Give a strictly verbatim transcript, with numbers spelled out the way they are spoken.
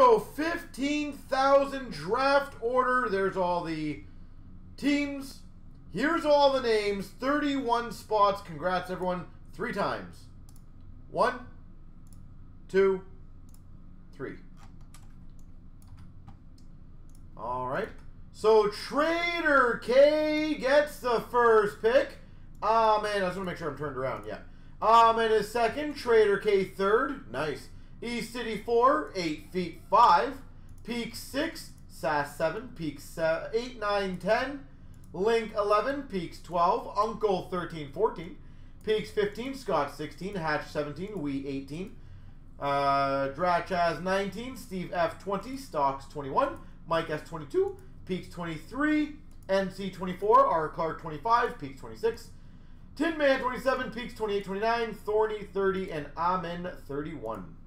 go fifteen thousand draft order. There's all the teams. Here's all the names. thirty-one spots. Congrats, everyone. Three times. One, two, three. All right. So Trader K gets the first pick. Ah, uh, man, I just want to make sure I'm turned around. Yeah. Um, and his second, Trader K third. Nice. E City four, eight feet five. Peak six, S A S seven. Peak seven, eight, nine, ten. Link eleven, Peaks twelve. Uncle thirteen, fourteen. Peaks fifteen, Scott sixteen. Hatch seventeen, We eighteen. Uh, Drachaz nineteen, Steve F twenty, Stocks twenty-one. Mike S twenty-two, Peaks twenty-three. N C twenty-four, R Clark twenty-five, Peaks twenty-six. Tin Man twenty-seven, Peaks twenty-eight, twenty-nine. Thorny thirty, and Amen thirty-one.